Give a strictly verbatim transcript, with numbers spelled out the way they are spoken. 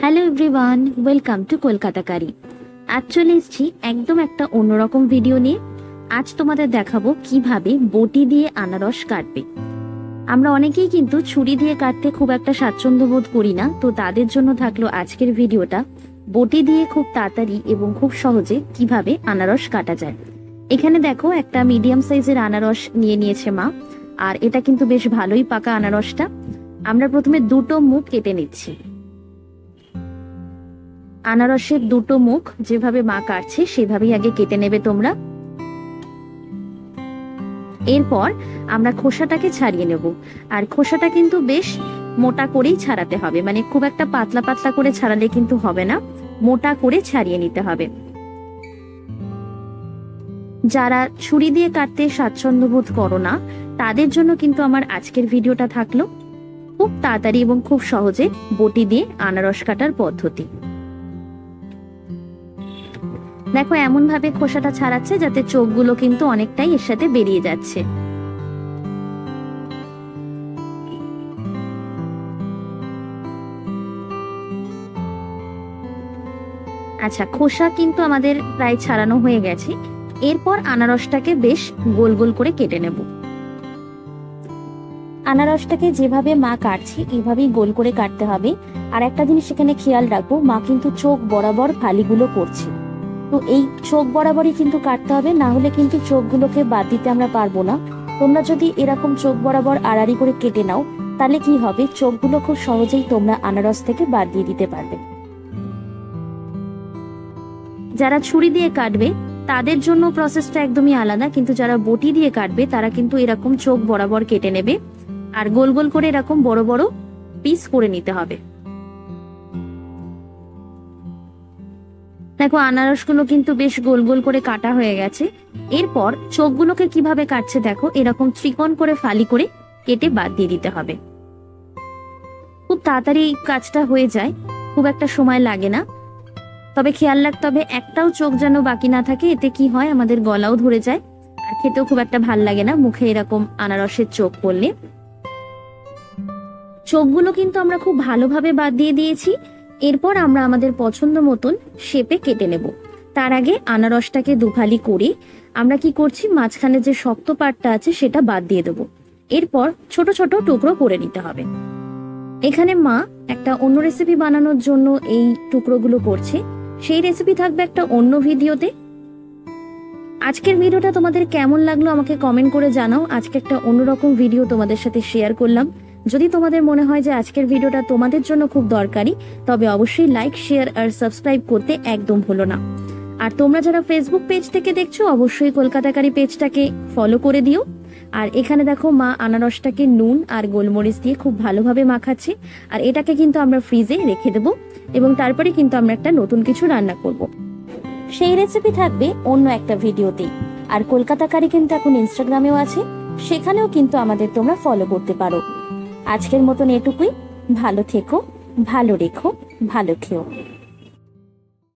Hello everyone, welcome to Kolkata curry. আজ চলে এসেছি একদম একটা অন্যরকম ভিডিও নিয়ে। আজ তোমাদের দেখাবো কিভাবে বটি দিয়ে আনারস কাটবে। আমরা অনেকেই কিন্তু ছুরি দিয়ে কাটতে খুব একটা স্বাচ্ছন্দ্য বোধ করি না, তো তাদের জন্য থাকলো আজকের ভিডিওটা বটি দিয়ে খুব তাড়াতাড়ি এবং খুব সহজে কিভাবে আনারস কাটা যায়। এখানে দেখো একটা মিডিয়াম সাইজের আনারস নিয়ে নিয়েছে মা, আর এটা কিন্তু বেশ ভালোই পাকা আনারসটা। আমরা প্রথমে দুটো মুখ কেটে নিচ্ছি, আনারসের দুটো মুখ যেভাবে মা কাটছে সেভাবেই আগে কেটে নেবে তোমরা। এরপর আমরা খোসাটাকে ছাড়িয়ে নেব, আর খোসাটা কিন্তু বেশ মোটা করেই ছাড়াতে হবে, মানে খুব একটা পাতলা পাতলা করে ছাড়ালে কিন্তু হবে না, মোটা করে ছাড়িয়ে নিতে হবে। যারা ছুরি দিয়ে কাটতে স্বাচ্ছন্দ্য বোধ করো না তাদের জন্য কিন্তু আমার আজকের ভিডিওটা থাকলো খুব তাড়াতাড়ি এবং খুব সহজে বটি দিয়ে আনারস কাটার পদ্ধতি। দেখো এমন ভাবে খোসাটা ছাড়াচ্ছে যাতে চোখগুলো কিন্তু অনেকটাই এর সাথে বেরিয়ে যাচ্ছে। আচ্ছা, খোসা কিন্তু আমাদের প্রায় ছাড়ানো হয়ে গেছে। এরপর আনারসটাকে বেশ গোল গোল করে কেটে নেব। আনারসটাকে যেভাবে মা কাটছে এইভাবেই গোল করে কাটতে হবে। আর একটা জিনিস এখানে খেয়াল রাখবো, মা কিন্তু চোখ বরাবর ফালিগুলো করছে, তো এই চোখ বরাবরই কিন্তু কাটতে হবে, না হলে কিন্তু চোখগুলোকে বাদ দিতে আমরা পারবো না। তোমরা যদি এরকম চোখ বরাবর আড়াআড়ি করে কেটে নাও তাহলে কি হবে, চোখগুলো খুব সহজেই তোমরা আনারস থেকে বাদ দিয়ে দিতে পারবে। যারা ছুরি দিয়ে কাটবে তাদের জন্য প্রসেসটা একদমই আলাদা, কিন্তু যারা বটি দিয়ে কাটবে তারা কিন্তু এরকম চোখ বরাবর কেটে নেবে, আর গোল গোল করে এরকম বড় বড় পিস করে নিতে হবে। দেখো আনারসগুলো কিন্তু বেশ গোল গোল করে কাটা হয়ে গেছে। এরপর চোখগুলোকে কিভাবে কাটছে দেখো, এরকম ত্রিকোণ করে ফালি করে কেটে বাদ দিয়ে দিতে হবে। খুব তাড়াতাড়ি কাজটা হয়ে যায়, খুব একটা সময় লাগে না। তবে খেয়াল রাখতে হবে একটাও চোখ যেন বাকি না থাকে, এতে কি হয় আমাদের গলাও ধরে যায়, আর খেতেও খুব একটা ভাল লাগে না মুখে এরকম আনারসের চোখ পড়লে। চোখগুলো কিন্তু আমরা খুব ভালোভাবে বাদ দিয়ে দিয়েছি। এরপর আমরা আমাদের পছন্দ মতন শেপে কেটে নেব। তার আগে আনারসটাকে দুফালি করে আমরা কি করছি, মাঝখানে যে শক্ত পাটটা আছে সেটা বাদ দিয়ে দেব। এরপর ছোট ছোট টুকরো করে নিতে হবে। এখানে মা একটা অন্য রেসিপি বানানোর জন্য এই টুকরোগুলো করছে, সেই রেসিপি থাকবে একটা অন্য ভিডিওতে। আজকের ভিডিওটা তোমাদের কেমন লাগলো আমাকে কমেন্ট করে জানাও। আজকে একটা অন্যরকম ভিডিও তোমাদের সাথে শেয়ার করলাম। যদি তোমাদের মনে হয় যে আজকের ভিডিওটা তোমাদের জন্য খুব দরকারি, তবে অবশ্যই লাইক, শেয়ার আর সাবস্ক্রাইব করতে একদম ভুলো না। আর তোমরা যারা ফেসবুক পেজ থেকে দেখছো অবশ্যই কলকাতা কারি পেজটাকে ফলো করে দিও। আর এখানে দেখো মা আনারসটাকে নুন আর গোলমরিচ দিয়ে খুব ভালোভাবে মাখাচ্ছে, আর এটাকে কিন্তু আমরা ফ্রিজে রেখে দেবো এবং তারপরে কিন্তু আমরা একটা নতুন কিছু রান্না করব। সেই রেসিপি থাকবে অন্য একটা ভিডিওতে। আর কলকাতা কারি কিন্তু এখন ইনস্টাগ্রামেও আছে, সেখানেও কিন্তু আমাদের তোমরা ফলো করতে পারো। আজকের মতন এটুকুই, ভালো থেকো, ভালো রেখো, ভালো খেও।